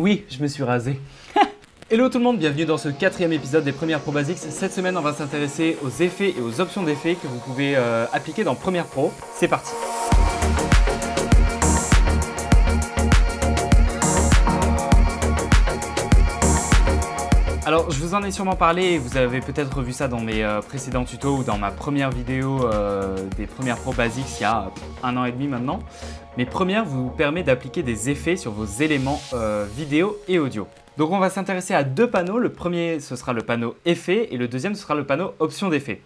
Oui, je me suis rasé. Hello tout le monde, bienvenue dans ce 4e épisode des Premières Pro Basics. Cette semaine, on va s'intéresser aux effets et aux options d'effets que vous pouvez appliquer dans Premiere Pro. C'est parti. Alors, je vous en ai sûrement parlé, vous avez peut-être vu ça dans mes précédents tutos ou dans ma première vidéo des Premières Pro Basics il y a 1 an et demi maintenant. Mais Premiere vous permet d'appliquer des effets sur vos éléments vidéo et audio. Donc on va s'intéresser à 2 panneaux, le premier ce sera le panneau effets et le deuxième ce sera le panneau options d'effets.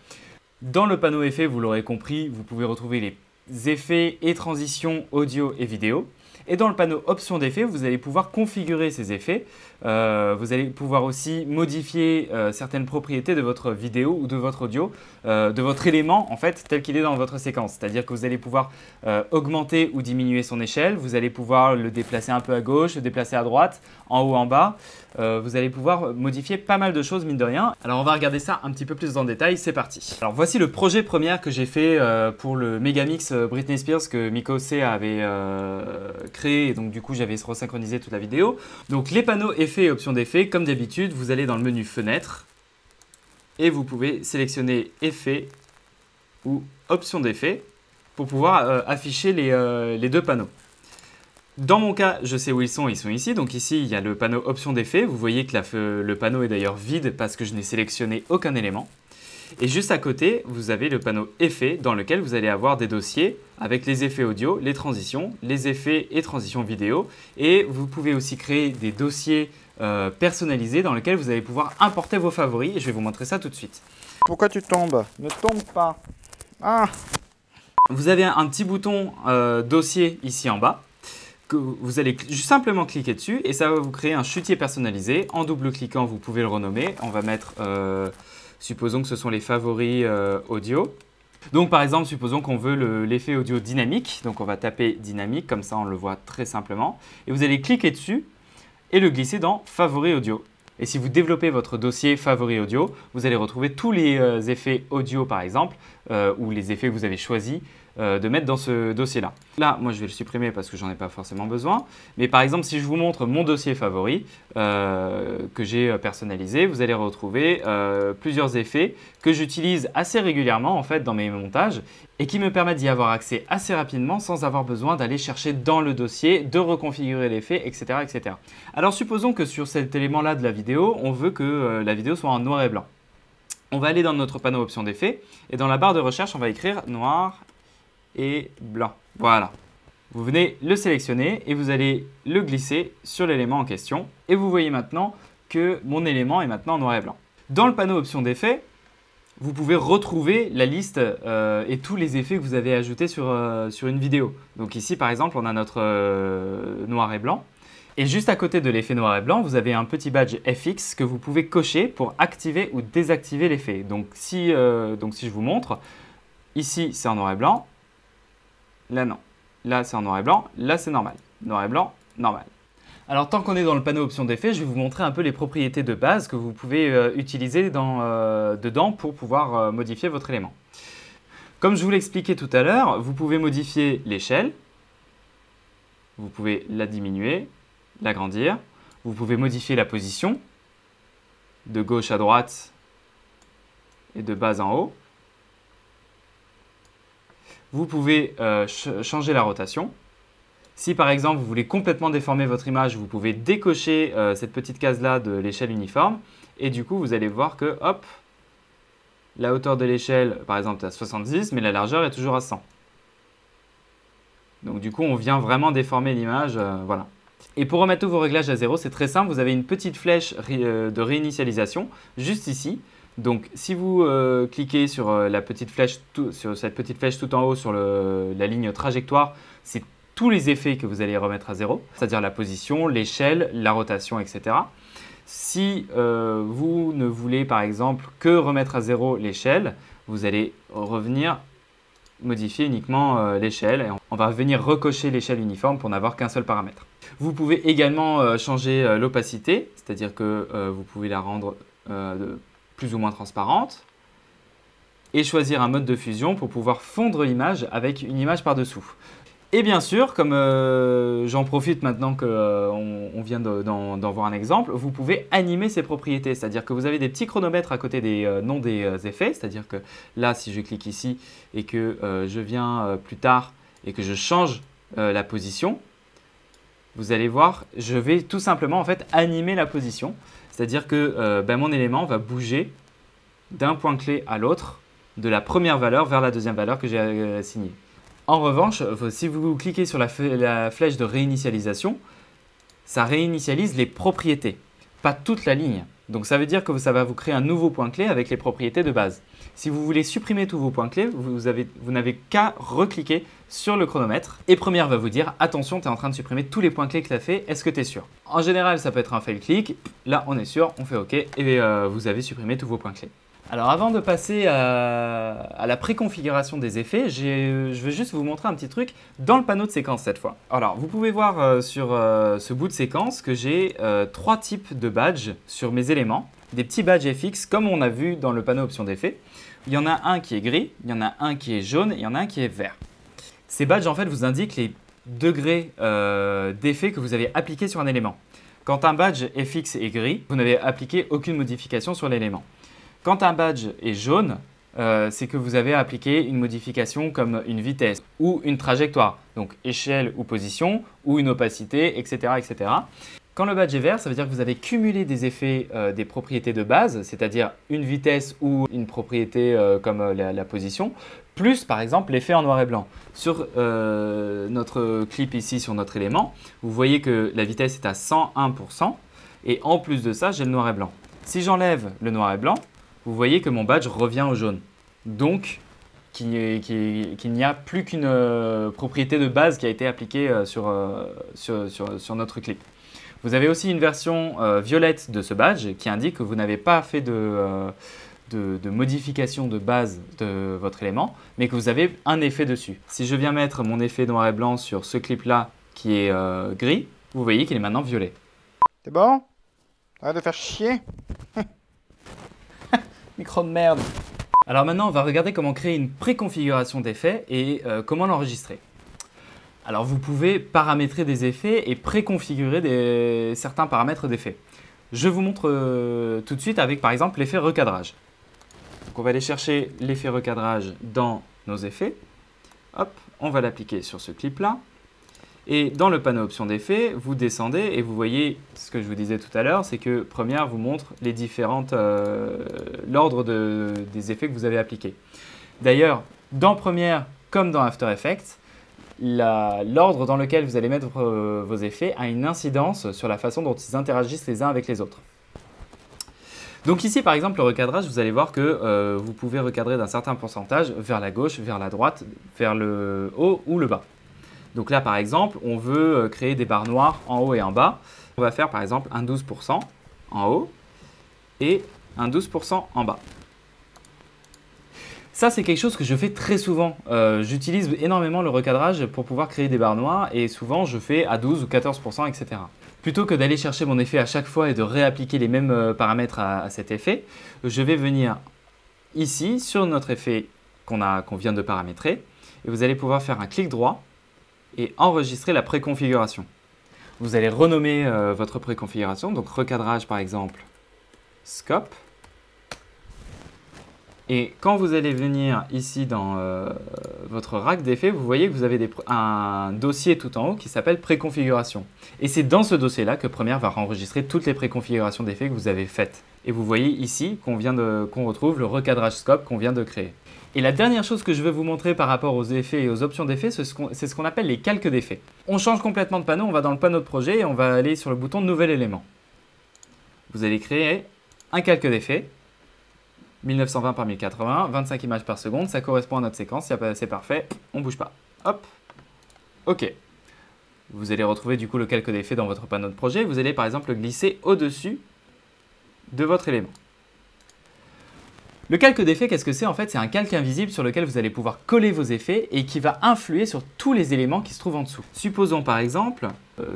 Dans le panneau effets, vous l'aurez compris, vous pouvez retrouver les effets et transitions audio et vidéo. Et dans le panneau options d'effets, vous allez pouvoir configurer ces effets. Vous allez pouvoir aussi modifier certaines propriétés de votre vidéo ou de votre audio, de votre élément en fait, tel qu'il est dans votre séquence. C'est-à-dire que vous allez pouvoir augmenter ou diminuer son échelle. Vous allez pouvoir le déplacer un peu à gauche, le déplacer à droite, en haut, en bas. Vous allez pouvoir modifier pas mal de choses, mine de rien. Alors, on va regarder ça un petit peu plus en détail. C'est parti. Alors, voici le projet Premiere que j'ai fait pour le Megamix Britney Spears que Miko C avait créé. Et donc, du coup, j'avais resynchronisé toute la vidéo. Donc, les panneaux effets et options d'effets, comme d'habitude, vous allez dans le menu Fenêtre et vous pouvez sélectionner Effets ou Options d'effets pour pouvoir afficher les 2 panneaux. Dans mon cas, je sais où ils sont ici. Donc ici, il y a le panneau options d'effets. Vous voyez que le panneau est d'ailleurs vide parce que je n'ai sélectionné aucun élément. Et juste à côté, vous avez le panneau effets dans lequel vous allez avoir des dossiers avec les effets audio, les transitions, les effets et transitions vidéo. Et vous pouvez aussi créer des dossiers personnalisés dans lesquels vous allez pouvoir importer vos favoris. Et je vais vous montrer ça tout de suite. Pourquoi tu tombes? Ne tombe pas. Ah. Vous avez un petit bouton dossier ici en bas. Que vous allez simplement cliquer dessus et ça va vous créer un chutier personnalisé. En double-cliquant, vous pouvez le renommer. On va mettre, supposons que ce sont les favoris audio. Donc par exemple, supposons qu'on veut l'effet audio dynamique. Donc on va taper dynamique, comme ça on le voit très simplement. Et vous allez cliquer dessus et le glisser dans favoris audio. Et si vous développez votre dossier favoris audio, vous allez retrouver tous les effets audio par exemple, ou les effets que vous avez choisis de mettre dans ce dossier-là. Là, moi je vais le supprimer parce que j'en ai pas forcément besoin. Mais par exemple, si je vous montre mon dossier favori que j'ai personnalisé, vous allez retrouver plusieurs effets que j'utilise assez régulièrement en fait dans mes montages et qui me permettent d'y avoir accès assez rapidement sans avoir besoin d'aller chercher dans le dossier, de reconfigurer l'effet, etc., etc. Alors supposons que sur cet élément-là de la vidéo, on veut que la vidéo soit en noir et blanc. On va aller dans notre panneau options d'effets et dans la barre de recherche, on va écrire noir et blanc. Voilà. Vous venez le sélectionner et vous allez le glisser sur l'élément en question. Et vous voyez maintenant que mon élément est maintenant en noir et blanc. Dans le panneau options d'effets, vous pouvez retrouver la liste et tous les effets que vous avez ajoutés sur une vidéo. Donc ici, par exemple, on a notre noir et blanc. Et juste à côté de l'effet noir et blanc, vous avez un petit badge FX que vous pouvez cocher pour activer ou désactiver l'effet. Donc, si je vous montre, ici, c'est en noir et blanc. Là, non. Là, c'est en noir et blanc. Là, c'est normal. Noir et blanc, normal. Alors, tant qu'on est dans le panneau options d'effets, je vais vous montrer un peu les propriétés de base que vous pouvez utiliser dedans pour pouvoir modifier votre élément. Comme je vous l'expliquais tout à l'heure, vous pouvez modifier l'échelle. Vous pouvez la diminuer, l'agrandir. Vous pouvez modifier la position de gauche à droite et de bas en haut. Vous pouvez changer la rotation. Si par exemple vous voulez complètement déformer votre image, vous pouvez décocher cette petite case-là de l'échelle uniforme. Et du coup, vous allez voir que hop, la hauteur de l'échelle, par exemple, est à 70, mais la largeur est toujours à 100. Donc du coup, on vient vraiment déformer l'image. Voilà. Et pour remettre tous vos réglages à 0, c'est très simple. Vous avez une petite flèche de réinitialisation juste ici. Donc, si vous cliquez sur cette petite flèche tout en haut sur la ligne trajectoire, c'est tous les effets que vous allez remettre à 0, c'est-à-dire la position, l'échelle, la rotation, etc. Si vous ne voulez, par exemple, que remettre à 0 l'échelle, vous allez revenir modifier uniquement l'échelle. On va venir recocher l'échelle uniforme pour n'avoir qu'un seul paramètre. Vous pouvez également changer l'opacité, c'est-à-dire que vous pouvez la rendre plus ou moins transparente et choisir un mode de fusion pour pouvoir fondre l'image avec une image par-dessous. Et bien sûr, comme j'en profite maintenant qu'on vient d'en voir un exemple, vous pouvez animer ses propriétés, c'est-à-dire que vous avez des petits chronomètres à côté des noms des effets, c'est-à-dire que là, si je clique ici et que je viens plus tard et que je change la position, vous allez voir, je vais tout simplement en fait animer la position, c'est-à-dire que mon élément va bouger d'un point clé à l'autre, de la première valeur vers la deuxième valeur que j'ai assignée. En revanche, si vous cliquez sur la flèche de réinitialisation, ça réinitialise les propriétés, pas toute la ligne. Donc ça veut dire que ça va vous créer un nouveau point clé avec les propriétés de base. Si vous voulez supprimer tous vos points clés, vous n'avez qu'à recliquer sur le chronomètre. Et Premiere va vous dire, attention, tu es en train de supprimer tous les points clés que tu as fait, est-ce que tu es sûr? En général, ça peut être un fail click. Là, on est sûr, on fait OK et vous avez supprimé tous vos points clés. Alors avant de passer à la préconfiguration des effets, je vais juste vous montrer un petit truc dans le panneau de séquence cette fois. Alors vous pouvez voir sur ce bout de séquence que j'ai trois types de badges sur mes éléments. Des petits badges FX comme on a vu dans le panneau options d'effets. Il y en a un qui est gris, il y en a un qui est jaune et il y en a un qui est vert. Ces badges en fait vous indiquent les degrés d'effet que vous avez appliqués sur un élément. Quand un badge FX est gris, vous n'avez appliqué aucune modification sur l'élément. Quand un badge est jaune, c'est que vous avez appliqué une modification comme une vitesse ou une trajectoire, donc échelle ou position ou une opacité, etc. etc. Quand le badge est vert, ça veut dire que vous avez cumulé des effets des propriétés de base, c'est-à-dire une vitesse ou une propriété comme la position, plus par exemple l'effet en noir et blanc. Sur notre clip ici, sur notre élément, vous voyez que la vitesse est à 101% et en plus de ça, j'ai le noir et blanc. Si j'enlève le noir et blanc, vous voyez que mon badge revient au jaune. Donc, qu'il n'y a plus qu'une propriété de base qui a été appliquée sur notre clip. Vous avez aussi une version violette de ce badge qui indique que vous n'avez pas fait de modification de base de votre élément, mais que vous avez un effet dessus. Si je viens mettre mon effet noir et blanc sur ce clip-là qui est gris, vous voyez qu'il est maintenant violet. C'est bon? Arrête de faire chier. Micro de merde. Alors maintenant, on va regarder comment créer une préconfiguration d'effets et comment l'enregistrer. Alors vous pouvez paramétrer des effets et préconfigurer certains paramètres d'effets. Je vous montre tout de suite avec par exemple l'effet recadrage. Donc on va aller chercher l'effet recadrage dans nos effets. Hop, on va l'appliquer sur ce clip là. Et dans le panneau options d'effets, vous descendez et vous voyez ce que je vous disais tout à l'heure, c'est que Premiere vous montre les différentes, l'ordre des effets que vous avez appliqués. D'ailleurs, dans Premiere comme dans After Effects, l'ordre dans lequel vous allez mettre vos effets a une incidence sur la façon dont ils interagissent les uns avec les autres. Donc ici, par exemple, le recadrage, vous allez voir que vous pouvez recadrer d'un certain pourcentage vers la gauche, vers la droite, vers le haut ou le bas. Donc là, par exemple, on veut créer des barres noires en haut et en bas. On va faire, par exemple, un 12% en haut et un 12% en bas. Ça, c'est quelque chose que je fais très souvent. J'utilise énormément le recadrage pour pouvoir créer des barres noires et souvent, je fais à 12 ou 14%, etc. Plutôt que d'aller chercher mon effet à chaque fois et de réappliquer les mêmes paramètres à cet effet, je vais venir ici sur notre effet qu'on vient de paramétrer et vous allez pouvoir faire un clic droit et enregistrer la préconfiguration. Vous allez renommer votre préconfiguration, donc recadrage par exemple, scope. Et quand vous allez venir ici dans votre rack d'effets, vous voyez que vous avez un dossier tout en haut qui s'appelle préconfiguration. Et c'est dans ce dossier-là que Premiere va enregistrer toutes les préconfigurations d'effets que vous avez faites. Et vous voyez ici qu'on retrouve le recadrage scope qu'on vient de créer. Et la dernière chose que je veux vous montrer par rapport aux effets et aux options d'effets, c'est ce qu'on appelle les calques d'effets. On change complètement de panneau, on va dans le panneau de projet et on va aller sur le bouton nouvel élément. Vous allez créer un calque d'effet, 1920 par 1080, 25 images par seconde, ça correspond à notre séquence, c'est parfait, on ne bouge pas. Hop, OK. Vous allez retrouver du coup le calque d'effet dans votre panneau de projet, vous allez par exemple le glisser au-dessus de votre élément. Le calque d'effet, qu'est-ce que c'est? En fait, c'est un calque invisible sur lequel vous allez pouvoir coller vos effets et qui va influer sur tous les éléments qui se trouvent en dessous. Supposons par exemple,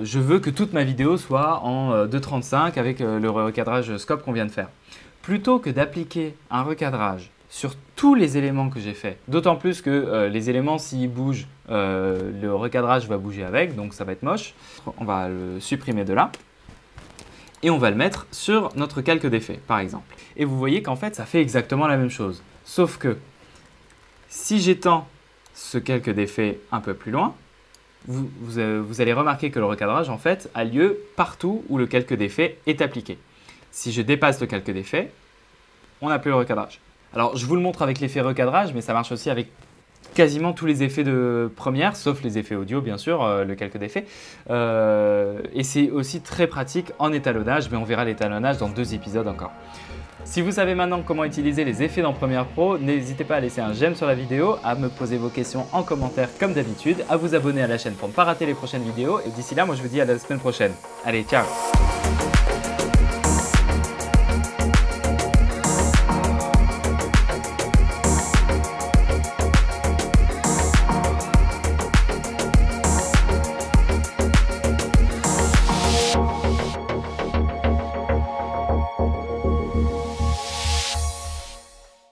je veux que toute ma vidéo soit en 2.35 avec le recadrage scope qu'on vient de faire. Plutôt que d'appliquer un recadrage sur tous les éléments que j'ai faits. D'autant plus que les éléments, s'ils bougent, le recadrage va bouger avec, donc ça va être moche. On va le supprimer de là et on va le mettre sur notre calque d'effet, par exemple. Et vous voyez qu'en fait, ça fait exactement la même chose. Sauf que si j'étends ce calque d'effet un peu plus loin, vous allez remarquer que le recadrage, en fait, a lieu partout où le calque d'effet est appliqué. Si je dépasse le calque d'effet, on n'a plus le recadrage. Alors, je vous le montre avec l'effet recadrage, mais ça marche aussi avec quasiment tous les effets de Premiere, sauf les effets audio, bien sûr, le calque d'effet. Et c'est aussi très pratique en étalonnage, mais on verra l'étalonnage dans 2 épisodes encore. Si vous savez maintenant comment utiliser les effets dans Premiere Pro, n'hésitez pas à laisser un j'aime sur la vidéo, à me poser vos questions en commentaire comme d'habitude, à vous abonner à la chaîne pour ne pas rater les prochaines vidéos. Et d'ici là, moi je vous dis à la semaine prochaine. Allez, ciao!